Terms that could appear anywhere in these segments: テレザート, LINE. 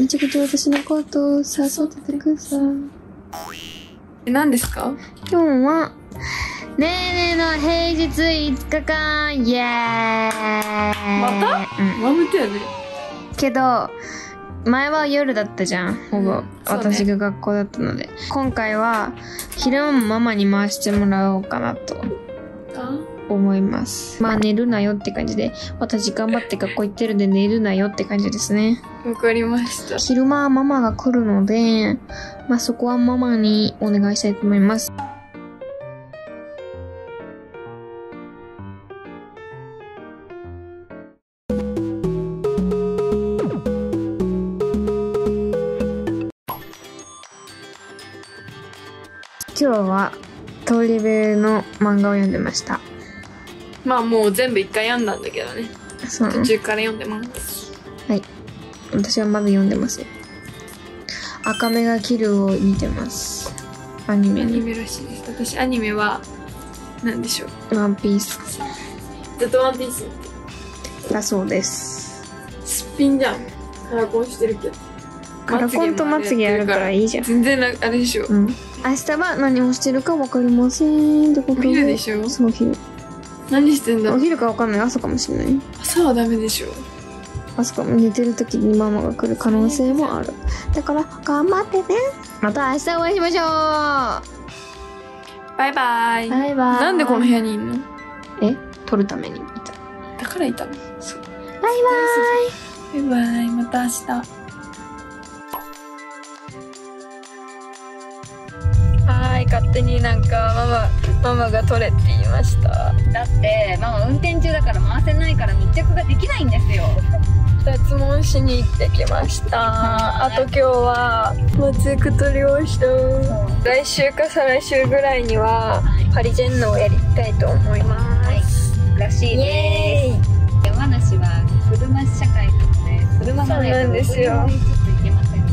めちゃくちゃ私のコートを誘っててください。何ですか？今日はねえねえの平日5日間、イエーイ。また？うん、まぶたやね。けど前は夜だったじゃん、ほぼ、うんね、私が学校だったので、今回は昼もママに回してもらおうかなと思います。まあ寝るなよって感じで、私頑張って学校行ってるんで寝るなよって感じですね。わかりました。昼間はママが来るので、まあそこはママにお願いしたいと思います。今日は東リベの漫画を読んでました。まあもう全部一回読んだんだけどね。そうね、途中から読んでます。はい、私はまだ読んでますよ。赤目がキルを見てます。アニメらしいです。私アニメは何でしょう、ワンピース。ずっとワンピースだそうです。すっぴんじゃん、カラコンしてるけど。カラコンとまつげあるからいいじゃん。全然なあれでしょ、うん、明日は何をしてるか分かりませんってことで。お昼でしょ。そう、お昼。何してんだ。お昼か分かんない。朝かもしれない。朝はダメでしょ。朝かも。寝てる時にママが来る可能性もある。だから頑張ってね。また明日お会いしましょう。バイバイ。バイバイ。なんでこの部屋にいるの？え、撮るためにいた。だからいたの。そう。バイバイ。バイバイ。また明日。勝手になんかママが取れって言いました。だってママ運転中だから回せないから密着ができないんですよ。脱毛しに行ってきました。あと今日は松くと両した。来週か再来週ぐらいにはパリジェンヌをやりたいと思います、はい、らしいです。山梨は車社会なので車がないとちょっと行けませんね。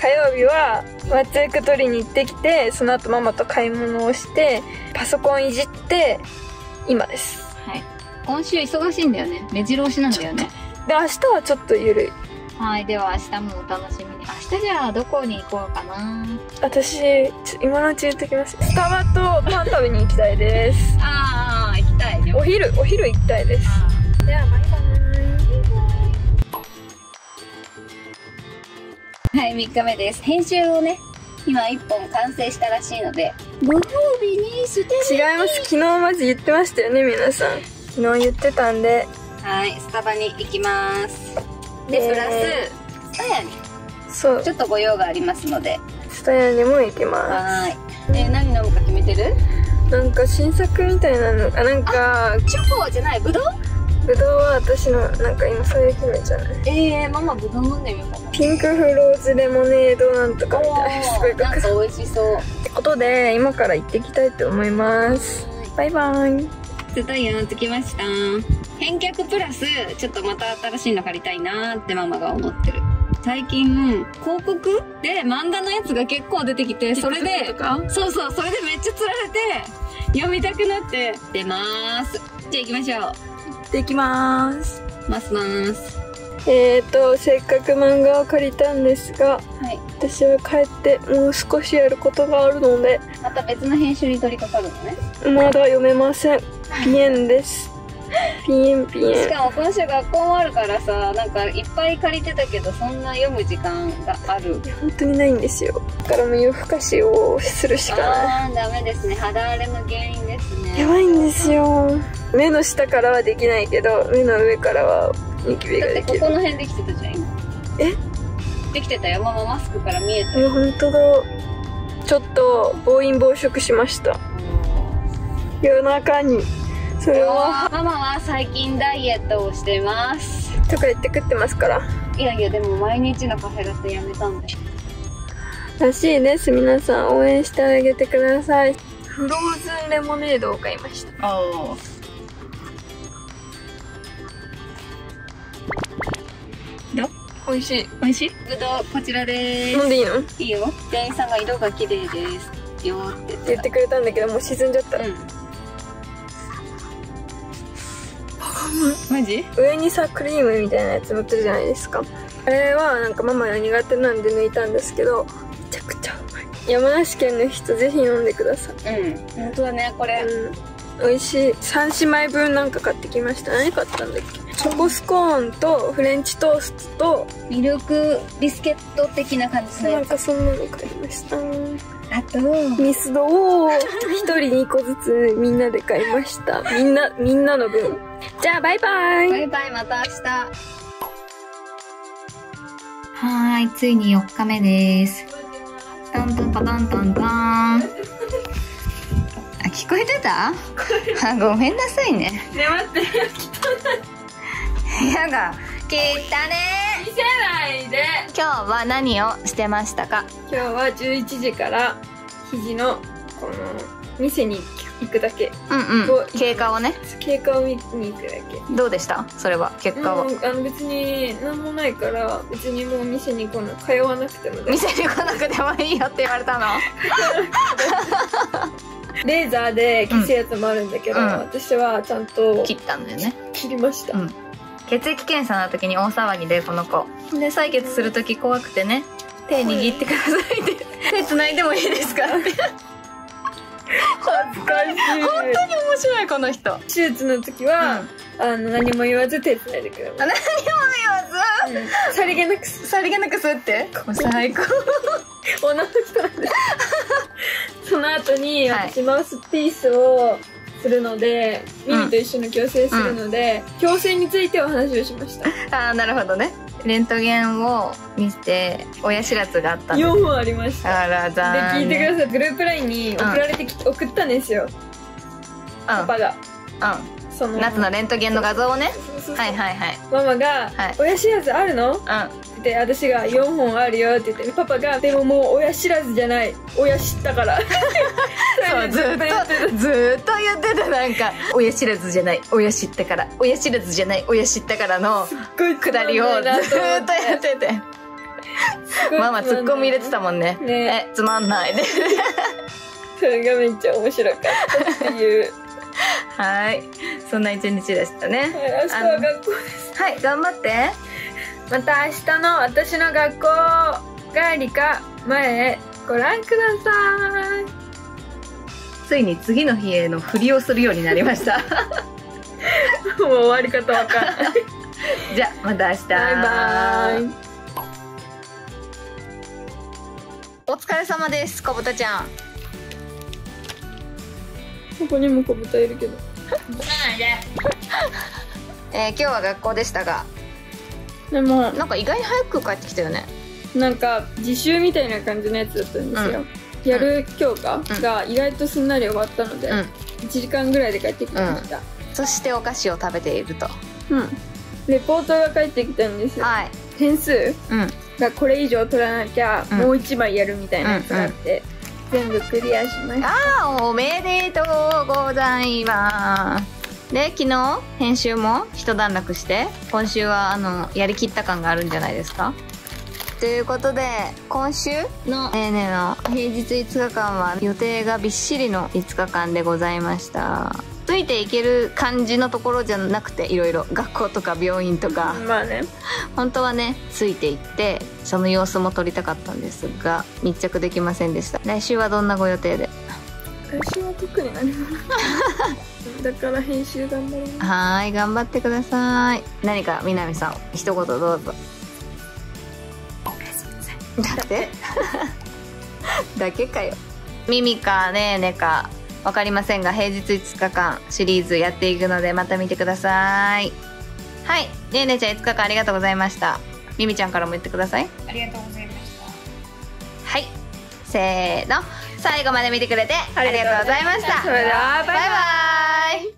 火曜日はマツエク取りに行ってきて、その後ママと買い物をしてパソコンいじって今です。はい、今週忙しいんだよね。目白押しなんだよね。で明日はちょっとゆるい。はい、では明日もお楽しみに。明日じゃあどこに行こうかな。私今のうち言っときます。スタバとパン食べに行きたいです。ああ行きたいよ。お昼行きたいです。ではバイバイ。はい、3日目です。編集をね、今1本完成したらしいので、ご褒美にしてね。違います。昨日マジ言ってましたよね、皆さん。昨日言ってたんで。はい、スタバに行きます。で、プラス、スタヤに。そう。ちょっとご用がありますので。スタヤにも行きます。はい。何飲むか決めてる？なんか新作みたいなの、あ、なんか。チョコじゃない、ぶどう？ぶどうは私のなんか今そういう決めじゃない。ママぶどう飲んでみようかな。ピンクフローズレモネードなんとかみたいな。すごいなんか美味しそうってことで、今から行ってきたいと思います。バイバイ。スタイル着きました。返却プラスちょっとまた新しいの借りたいなーってママが思ってる。最近広告で漫画のやつが結構出てきて、それでそうそう、それでめっちゃ釣られて読みたくなって出まーす。じゃあ行きましょう。できまーす。せっかく漫画を借りたんですが、はい、私は帰ってもう少しやることがあるので。また別の編集に取り掛かるのね。まだ読めません。ピエンです。ピエン。しかも今週学校もあるからさ、なんかいっぱい借りてたけど、そんな読む時間がある。いや本当にないんですよ。だからもう夜更かしをするしかない。あー、ダメですね。肌荒れの原因ですね。やばいんですよ。目の下からはできないけど、目の上からはニキビができる。だってここの辺できてたじゃん今。え？できてたよ。マママスクから見えた。いや本当だ。ちょっと暴飲暴食しました。夜中に。それはママは最近ダイエットをしてます。とか言って食ってますから。いやいやでも毎日のカフェラテやめたんだよ。らしいです。皆さん応援してあげてください。フローズンレモネードを買いました。ああ。美味しい。美味しい。ぶどうこちらです。飲んでいいの？いいよ。店員さんが色が綺麗ですよーって言ってくれたんだけど、もう沈んじゃった。うん。あ、うまい。マジ？上にさクリームみたいなやつ乗ってるじゃないですか。あれはなんかママが苦手なんで抜いたんですけど、めちゃくちゃうまい。山梨県の人ぜひ飲んでください。うん、本当だねこれ、美味しい。3姉妹分なんか買ってきました。何買ったんだっけ？チョコスコーンとフレンチトーストとミルクビスケット的な感じのやつ、なんかそんなの買いました。あとミスドを1人2個ずつみんなで買いました。みんなの分。じゃあバイバイ。バイバイ、また明日。はーい、ついに4日目です。タンタンパタンタンタン。あ、聞こえてた？あ、ごめんなさいね。ね、待って、部屋が汚ね。見せないで。今日は何をしてましたか？今日は11時から肘のこの店に行くだけ。うんうん。経過をね。経過を見に行くだけ。どうでした？それは結果は。別に何もないから別にもう店に来な通わなくても。店に来なくてもいいよって言われたの。レーザーで消すやつもあるんだけど、私はちゃんと切ったんだよね。切りました。血液検査の時に大騒ぎで、この子で採血する時怖くてね、手握ってくださいって手繋いでもいいですかって。恥ずかしい。本当に面白いこの人。手術の時は何も言わず手繋いでくれます。何も言わずさりげなくさりげなく吸って、最高。女の人なんで。その後に私マウスピースをするので、ミニと一緒の矯正するので、矯正についてお話をしました。ああ、なるほどね。レントゲンを見て親知らずがあったんです。4本ありました。あら残念。で、聞いてください。グループラインに送られてきて、送ったんですよ。パパが。その夏のレントゲンの画像をね。はいはいはい。ママが親知らずあるの？で私が4本あるよって言って、パパがでももう親知らずじゃない、親知ったから。そうずっと言ってた。なんか親知らずじゃない、親知ったから、親知らずじゃない、親知ったからのくだりをずっとやってて、ママツッコミ入れてたもんね。え、つまんないで。それがめっちゃ面白かったっていう。はい、そんな一日でしたね。明日は学校です。はい、頑張って。また明日の私の学校帰りか前へご覧ください。ついに次の日へのふりをするようになりました。もう終わり方わかんない。じゃあまた明日、バイバーイ。お疲れ様です、こぶたちゃん。ここにもこぶたいるけど。今日は学校でしたが、でもなんか意外に早く帰ってきたよね。なんか自習みたいな感じのやつだったんですよ。やる教科が意外とすんなり終わったので、1時間ぐらいで帰ってきました。そしてお菓子を食べていると、レポートが帰ってきたんですよ。点数がこれ以上取らなきゃもう1枚やるみたいなやつがあって、全部クリアしました。ああ、おめでとうございます。で、昨日編集も一段落して、今週はやりきった感があるんじゃないですか。ということで、今週のねえねえの平日5日間は予定がびっしりの5日間でございました。ついていける感じのところじゃなくて、いろいろ学校とか病院とかまあね、本当はねついていってその様子も撮りたかったんですが、密着できませんでした。来週はどんなご予定で？来週は特に何もだから編集頑張ります。はい、頑張ってください。何か南さん一言どうぞ。だってだけかよ。ミミかねえねか分かりませんが、平日5日間シリーズやっていくので、また見てください。はい、ねえねえちゃん5日間ありがとうございました。ミミちゃんからも言ってください。ありがとうございました。はい、せーの、最後まで見てくれてありがとうございました。それではバイバイ。